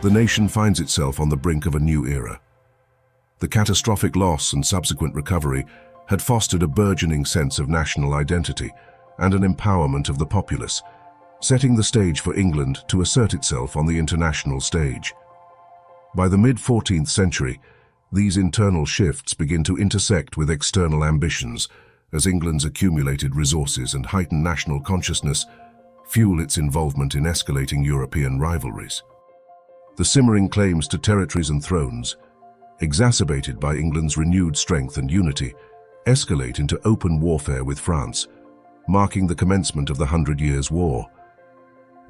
the nation finds itself on the brink of a new era. The catastrophic loss and subsequent recovery had fostered a burgeoning sense of national identity and an empowerment of the populace, setting the stage for England to assert itself on the international stage. By the mid-14th century, these internal shifts begin to intersect with external ambitions as England's accumulated resources and heightened national consciousness fuel its involvement in escalating European rivalries. The simmering claims to territories and thrones, exacerbated by England's renewed strength and unity, escalate into open warfare with France, marking the commencement of the 100 Years' War.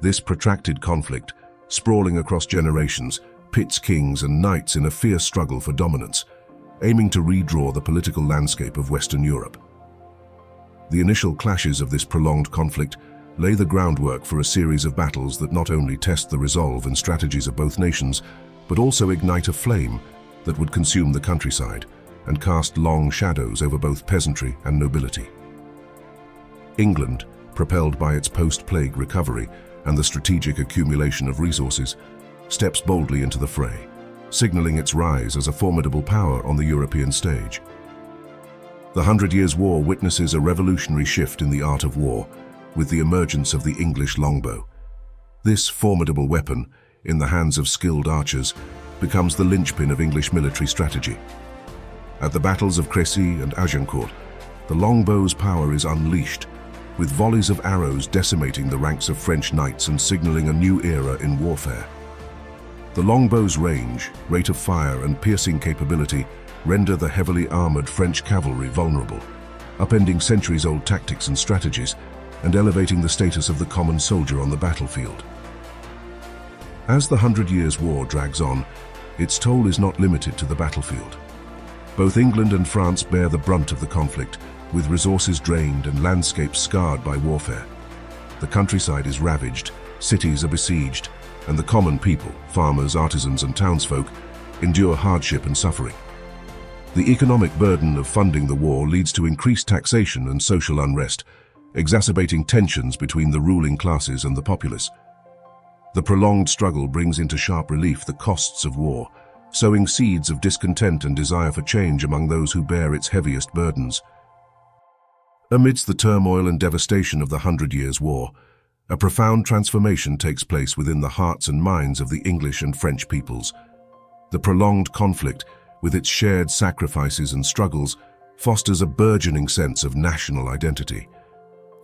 This protracted conflict, sprawling across generations, pits kings and knights in a fierce struggle for dominance, aiming to redraw the political landscape of Western Europe. The initial clashes of this prolonged conflict lay the groundwork for a series of battles that not only test the resolve and strategies of both nations, but also ignite a flame that would consume the countryside and cast long shadows over both peasantry and nobility. England, propelled by its post-plague recovery and the strategic accumulation of resources, steps boldly into the fray, signaling its rise as a formidable power on the European stage. The 100 Years' War witnesses a revolutionary shift in the art of war, with the emergence of the English longbow. This formidable weapon, in the hands of skilled archers, becomes the linchpin of English military strategy. At the battles of Crécy and Agincourt, the longbow's power is unleashed, with volleys of arrows decimating the ranks of French knights and signaling a new era in warfare. The longbow's range, rate of fire, and piercing capability render the heavily armored French cavalry vulnerable, upending centuries-old tactics and strategies and elevating the status of the common soldier on the battlefield. As the 100 Years' War drags on, its toll is not limited to the battlefield. Both England and France bear the brunt of the conflict, with resources drained and landscapes scarred by warfare. The countryside is ravaged, cities are besieged, and the common people, farmers, artisans, and townsfolk, endure hardship and suffering. The economic burden of funding the war leads to increased taxation and social unrest, exacerbating tensions between the ruling classes and the populace. The prolonged struggle brings into sharp relief the costs of war, sowing seeds of discontent and desire for change among those who bear its heaviest burdens. Amidst the turmoil and devastation of the 100 Years' War, a profound transformation takes place within the hearts and minds of the English and French peoples. The prolonged conflict, with its shared sacrifices and struggles, fosters a burgeoning sense of national identity.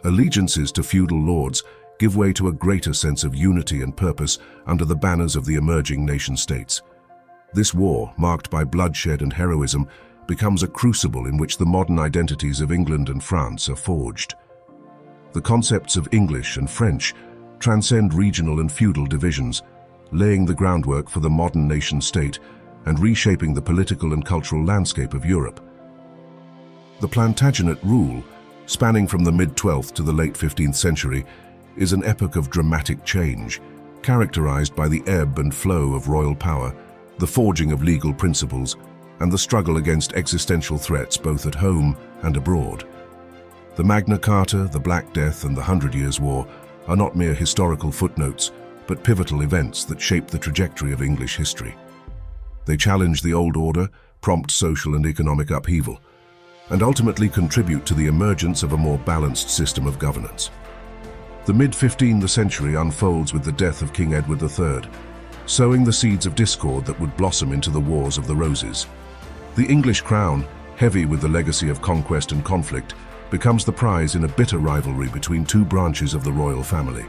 Allegiances to feudal lords give way to a greater sense of unity and purpose under the banners of the emerging nation-states. This war, marked by bloodshed and heroism, becomes a crucible in which the modern identities of England and France are forged. The concepts of English and French transcend regional and feudal divisions, laying the groundwork for the modern nation-state and reshaping the political and cultural landscape of Europe. The Plantagenet rule, spanning from the mid-12th to the late 15th century, is an epoch of dramatic change, characterized by the ebb and flow of royal power, the forging of legal principles, and the struggle against existential threats both at home and abroad. The Magna Carta, the Black Death, and the 100 Years' War are not mere historical footnotes, but pivotal events that shape the trajectory of English history. They challenge the old order, prompt social and economic upheaval, and ultimately contribute to the emergence of a more balanced system of governance. The mid-15th century unfolds with the death of King Edward III, sowing the seeds of discord that would blossom into the Wars of the Roses. The English crown, heavy with the legacy of conquest and conflict, becomes the prize in a bitter rivalry between two branches of the royal family,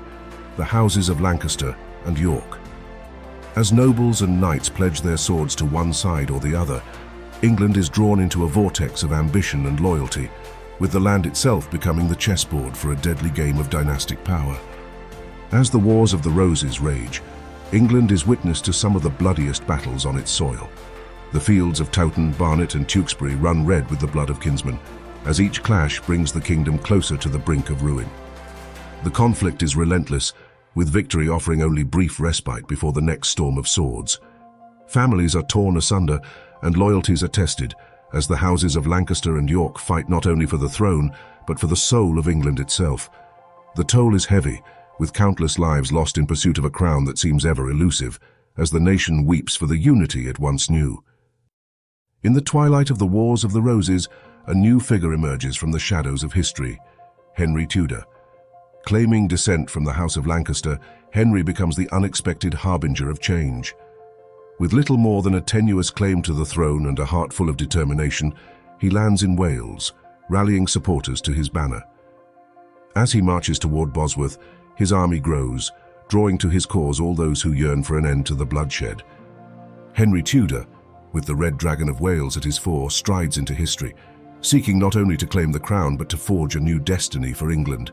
the houses of Lancaster and York. As nobles and knights pledge their swords to one side or the other, England is drawn into a vortex of ambition and loyalty, with the land itself becoming the chessboard for a deadly game of dynastic power. As the Wars of the Roses rage, England is witness to some of the bloodiest battles on its soil. The fields of Towton, Barnet and Tewkesbury run red with the blood of kinsmen, as each clash brings the kingdom closer to the brink of ruin. The conflict is relentless, with victory offering only brief respite before the next storm of swords. Families are torn asunder and loyalties are tested, as the houses of Lancaster and York fight not only for the throne, but for the soul of England itself. The toll is heavy, with countless lives lost in pursuit of a crown that seems ever elusive, as the nation weeps for the unity it once knew. In the twilight of the Wars of the Roses, a new figure emerges from the shadows of history, Henry Tudor. Claiming descent from the House of Lancaster, Henry becomes the unexpected harbinger of change. With little more than a tenuous claim to the throne and a heart full of determination, he lands in Wales, rallying supporters to his banner. As he marches toward Bosworth, his army grows, drawing to his cause all those who yearn for an end to the bloodshed. Henry Tudor, with the Red Dragon of Wales at his fore, strides into history, seeking not only to claim the crown but to forge a new destiny for England.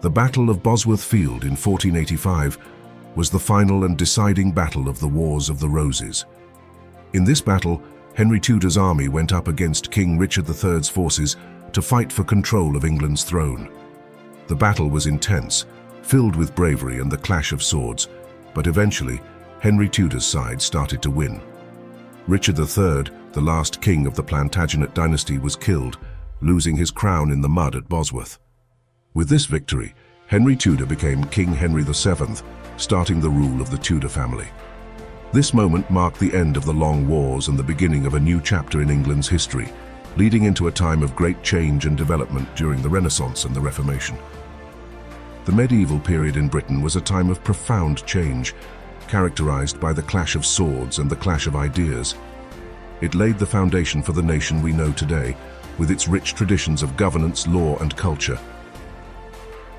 The Battle of Bosworth Field in 1485 was the final and deciding battle of the Wars of the Roses. In this battle, Henry Tudor's army went up against King Richard III's forces to fight for control of England's throne. The battle was intense, filled with bravery and the clash of swords, but eventually, Henry Tudor's side started to win. Richard III, the last king of the Plantagenet dynasty, was killed, losing his crown in the mud at Bosworth. With this victory, Henry Tudor became King Henry VII, starting the rule of the Tudor family. This moment marked the end of the long wars and the beginning of a new chapter in England's history, leading into a time of great change and development during the Renaissance and the Reformation. The medieval period in Britain was a time of profound change, characterized by the clash of swords and the clash of ideas. It laid the foundation for the nation we know today, with its rich traditions of governance, law and culture.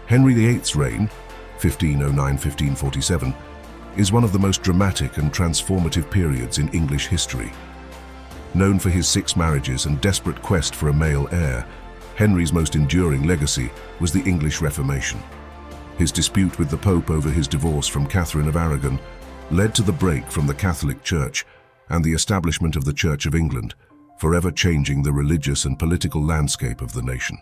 Henry VIII's reign, 1509–1547, is one of the most dramatic and transformative periods in English history. Known for his 6 marriages and desperate quest for a male heir, Henry's most enduring legacy was the English Reformation. His dispute with the Pope over his divorce from Catherine of Aragon led to the break from the Catholic Church and the establishment of the Church of England, forever changing the religious and political landscape of the nation.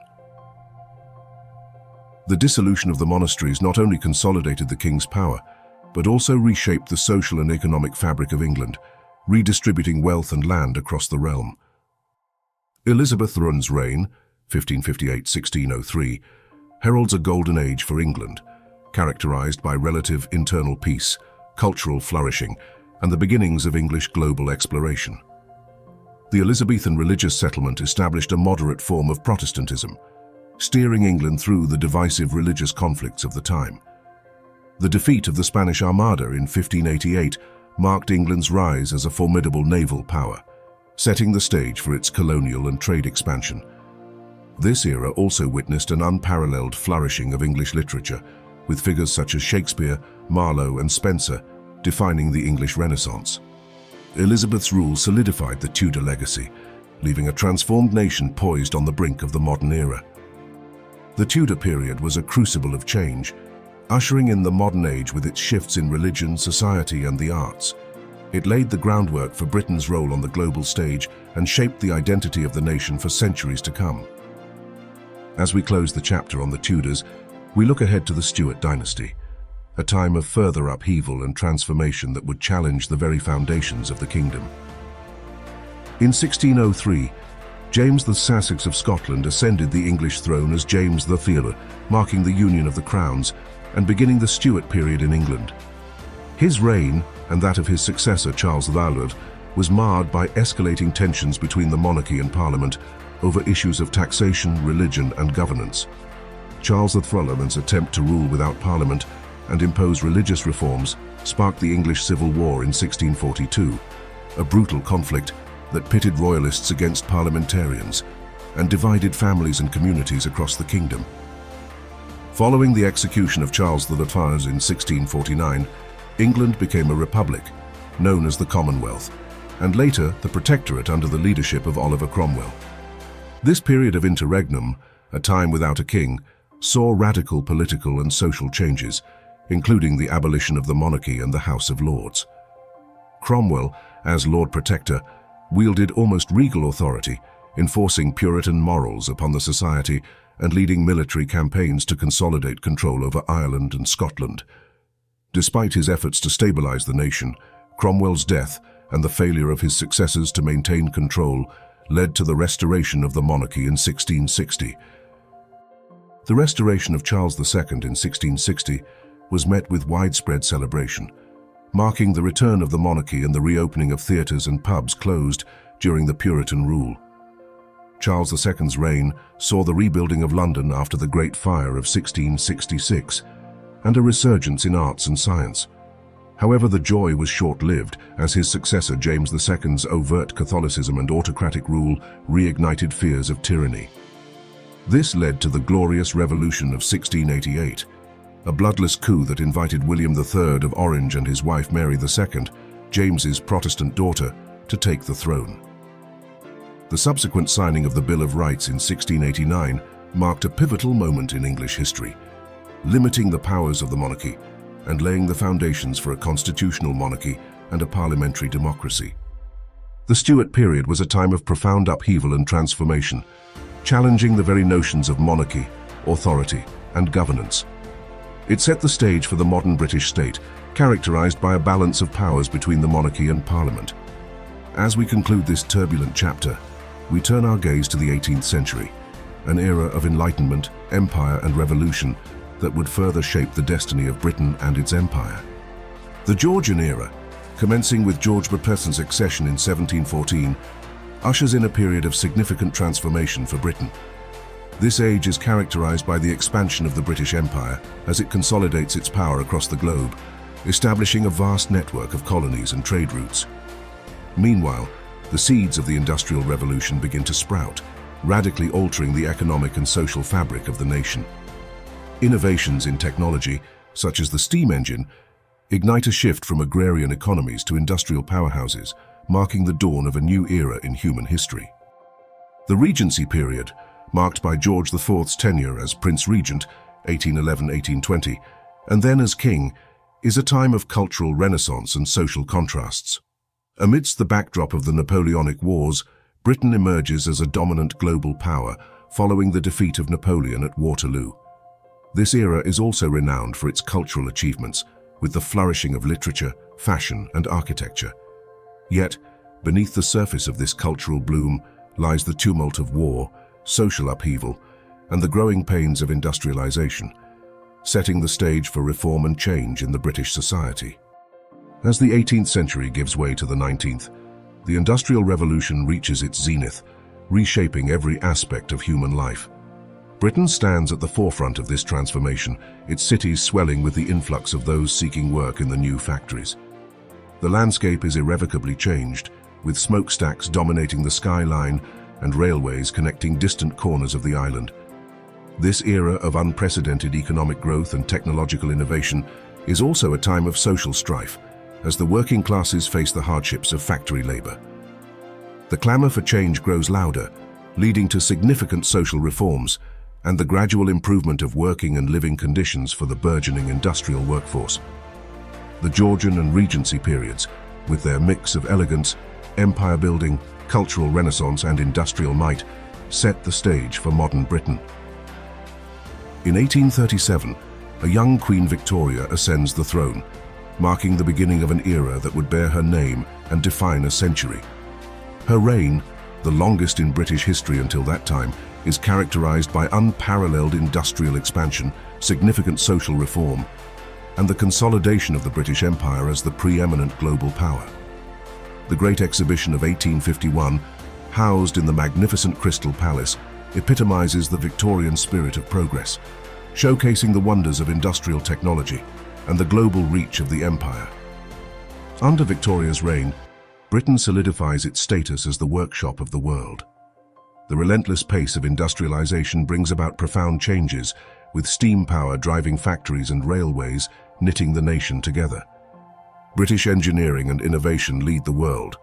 The dissolution of the monasteries not only consolidated the king's power, but also reshaped the social and economic fabric of England, redistributing wealth and land across the realm. Elizabeth I's reign, 1558–1603, heralds a golden age for England, characterized by relative internal peace, cultural flourishing, and the beginnings of English global exploration. The Elizabethan religious settlement established a moderate form of Protestantism, steering England through the divisive religious conflicts of the time. The defeat of the Spanish Armada in 1588 marked England's rise as a formidable naval power, setting the stage for its colonial and trade expansion. This era also witnessed an unparalleled flourishing of English literature, with figures such as Shakespeare, Marlowe and Spencer defining the English Renaissance. Elizabeth's rule solidified the Tudor legacy, leaving a transformed nation poised on the brink of the modern era. The Tudor period was a crucible of change, ushering in the modern age with its shifts in religion, society and the arts. It laid the groundwork for Britain's role on the global stage and shaped the identity of the nation for centuries to come. As we close the chapter on the Tudors, we look ahead to the Stuart dynasty, a time of further upheaval and transformation that would challenge the very foundations of the kingdom. In 1603, James the Sussex of Scotland ascended the English throne as James the Fiere, marking the union of the crowns and beginning the Stuart period in England. His reign, and that of his successor Charles Valour, was marred by escalating tensions between the monarchy and Parliament over issues of taxation, religion and governance. Charles Valour's attempt to rule without Parliament and impose religious reforms sparked the English Civil War in 1642, a brutal conflict that pitted royalists against parliamentarians, and divided families and communities across the kingdom. Following the execution of Charles the Lieutenant in 1649, England became a republic, known as the Commonwealth, and later the Protectorate under the leadership of Oliver Cromwell. This period of interregnum, a time without a king, saw radical political and social changes, including the abolition of the monarchy and the House of Lords. Cromwell, as Lord Protector, wielded almost regal authority, enforcing Puritan morals upon the society and leading military campaigns to consolidate control over Ireland and Scotland. Despite his efforts to stabilize the nation, Cromwell's death and the failure of his successors to maintain control led to the restoration of the monarchy in 1660. The restoration of Charles II in 1660 was met with widespread celebration, marking the return of the monarchy and the reopening of theatres and pubs closed during the Puritan rule. Charles II's reign saw the rebuilding of London after the Great Fire of 1666 and a resurgence in arts and science. However, the joy was short-lived, as his successor James II's overt Catholicism and autocratic rule reignited fears of tyranny. This led to the Glorious Revolution of 1688, a bloodless coup that invited William III of Orange and his wife Mary II, James's Protestant daughter, to take the throne. The subsequent signing of the Bill of Rights in 1689 marked a pivotal moment in English history, limiting the powers of the monarchy and laying the foundations for a constitutional monarchy and a parliamentary democracy. The Stuart period was a time of profound upheaval and transformation, challenging the very notions of monarchy, authority, and governance. It set the stage for the modern British state, characterized by a balance of powers between the monarchy and parliament. As we conclude this turbulent chapter, we turn our gaze to the 18th century, an era of enlightenment, empire, and revolution that would further shape the destiny of Britain and its empire. The Georgian era, commencing with George Bourke's accession in 1714, ushers in a period of significant transformation for Britain. This age is characterized by the expansion of the British Empire as it consolidates its power across the globe, establishing a vast network of colonies and trade routes. Meanwhile, the seeds of the Industrial Revolution begin to sprout, radically altering the economic and social fabric of the nation. Innovations in technology, such as the steam engine, ignite a shift from agrarian economies to industrial powerhouses, marking the dawn of a new era in human history. The Regency period, marked by George IV's tenure as Prince Regent, 1811–1820, and then as King, is a time of cultural renaissance and social contrasts. Amidst the backdrop of the Napoleonic Wars, Britain emerges as a dominant global power following the defeat of Napoleon at Waterloo. This era is also renowned for its cultural achievements, with the flourishing of literature, fashion, and architecture. Yet, beneath the surface of this cultural bloom lies the tumult of war, social upheaval, and the growing pains of industrialization, setting the stage for reform and change in the British society. As the 18th century gives way to the 19th, the Industrial Revolution reaches its zenith, reshaping every aspect of human life. Britain stands at the forefront of this transformation, its cities swelling with the influx of those seeking work in the new factories. The landscape is irrevocably changed, with smokestacks dominating the skyline and railways connecting distant corners of the island. This era of unprecedented economic growth and technological innovation is also a time of social strife, as the working classes face the hardships of factory labor. The clamor for change grows louder, leading to significant social reforms and the gradual improvement of working and living conditions for the burgeoning industrial workforce. The Georgian and Regency periods, with their mix of elegance, empire building, cultural renaissance and industrial might, set the stage for modern Britain. In 1837, a young Queen Victoria ascends the throne, marking the beginning of an era that would bear her name and define a century. Her reign, the longest in British history until that time, is characterized by unparalleled industrial expansion, significant social reform, and the consolidation of the British Empire as the preeminent global power. The Great Exhibition of 1851, housed in the magnificent Crystal Palace, epitomizes the Victorian spirit of progress, showcasing the wonders of industrial technology and the global reach of the empire. Under Victoria's reign, Britain solidifies its status as the workshop of the world. The relentless pace of industrialization brings about profound changes, with steam power driving factories and railways, knitting the nation together. British engineering and innovation lead the world,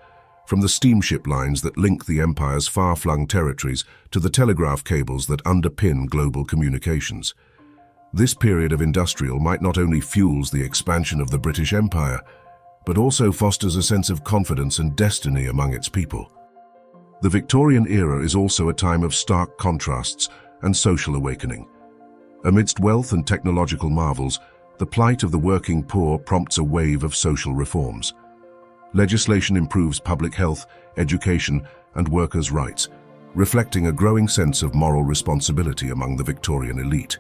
from the steamship lines that link the empire's far-flung territories to the telegraph cables that underpin global communications. This period of industrial might not only fuels the expansion of the British Empire, but also fosters a sense of confidence and destiny among its people. The Victorian era is also a time of stark contrasts and social awakening. Amidst wealth and technological marvels, the plight of the working poor prompts a wave of social reforms. Legislation improves public health, education, and workers' rights, reflecting a growing sense of moral responsibility among the Victorian elite.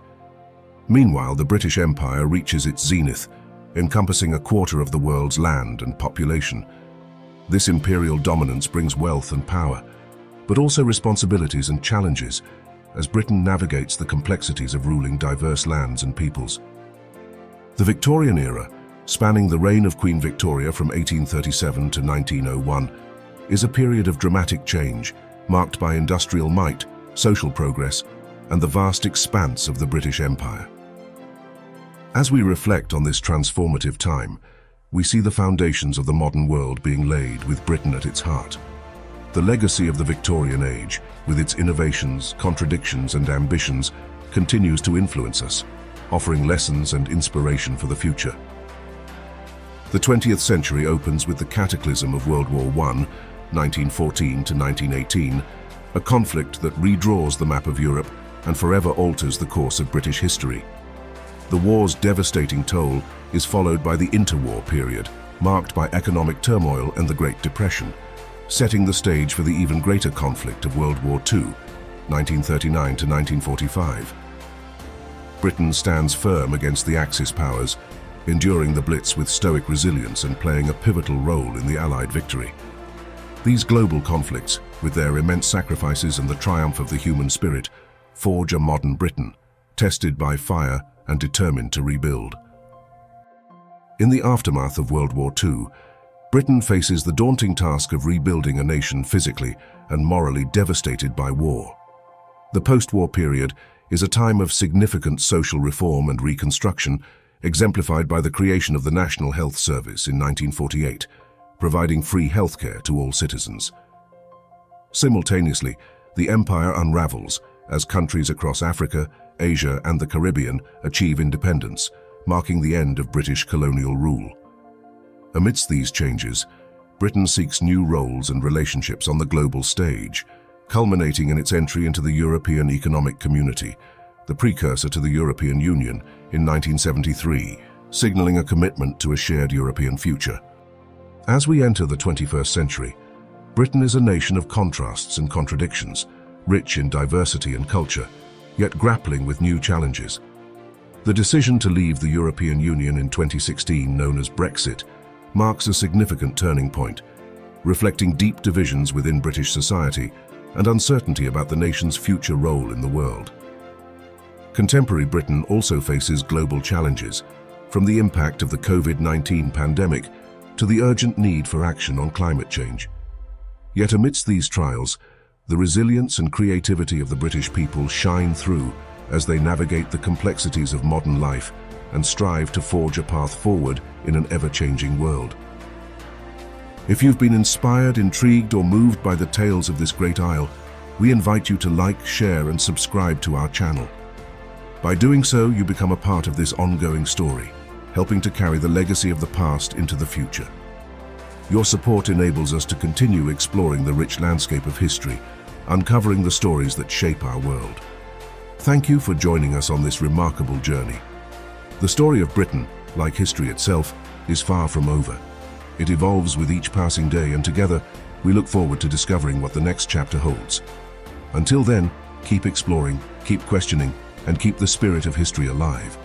Meanwhile, the British Empire reaches its zenith, encompassing a quarter of the world's land and population. This imperial dominance brings wealth and power, but also responsibilities and challenges, as Britain navigates the complexities of ruling diverse lands and peoples. The Victorian era, spanning the reign of Queen Victoria from 1837 to 1901, is a period of dramatic change, marked by industrial might, social progress, and the vast expanse of the British Empire. As we reflect on this transformative time, we see the foundations of the modern world being laid with Britain at its heart. The legacy of the Victorian age, with its innovations, contradictions, and ambitions, continues to influence us, offering lessons and inspiration for the future. The 20th century opens with the cataclysm of World War I, 1914 to 1918, a conflict that redraws the map of Europe and forever alters the course of British history. The war's devastating toll is followed by the interwar period, marked by economic turmoil and the Great Depression, setting the stage for the even greater conflict of World War II, 1939 to 1945. Britain stands firm against the Axis powers, enduring the Blitz with stoic resilience and playing a pivotal role in the Allied victory. These global conflicts, with their immense sacrifices and the triumph of the human spirit, forge a modern Britain, tested by fire and determined to rebuild. In the aftermath of World War II, Britain faces the daunting task of rebuilding a nation physically and morally devastated by war. The post-war period is a time of significant social reform and reconstruction, exemplified by the creation of the National Health Service in 1948, providing free healthcare to all citizens. Simultaneously, the empire unravels as countries across Africa, Asia, and the Caribbean achieve independence, marking the end of British colonial rule. Amidst these changes, Britain seeks new roles and relationships on the global stage, culminating in its entry into the European Economic Community, the precursor to the European Union, in 1973, signaling a commitment to a shared European future. As we enter the 21st century, Britain is a nation of contrasts and contradictions, rich in diversity and culture, yet grappling with new challenges. The decision to leave the European Union in 2016, known as Brexit, marks a significant turning point, reflecting deep divisions within British society and uncertainty about the nation's future role in the world. Contemporary Britain also faces global challenges, from the impact of the COVID-19 pandemic to the urgent need for action on climate change. Yet amidst these trials, the resilience and creativity of the British people shine through as they navigate the complexities of modern life and strive to forge a path forward in an ever-changing world. If you've been inspired, intrigued, or moved by the tales of this great isle, we invite you to like, share, and subscribe to our channel. By doing so, you become a part of this ongoing story, helping to carry the legacy of the past into the future. Your support enables us to continue exploring the rich landscape of history, uncovering the stories that shape our world. Thank you for joining us on this remarkable journey. The story of Britain, like history itself, is far from over. It evolves with each passing day, and together, we look forward to discovering what the next chapter holds. Until then, keep exploring, keep questioning, and keep the spirit of history alive.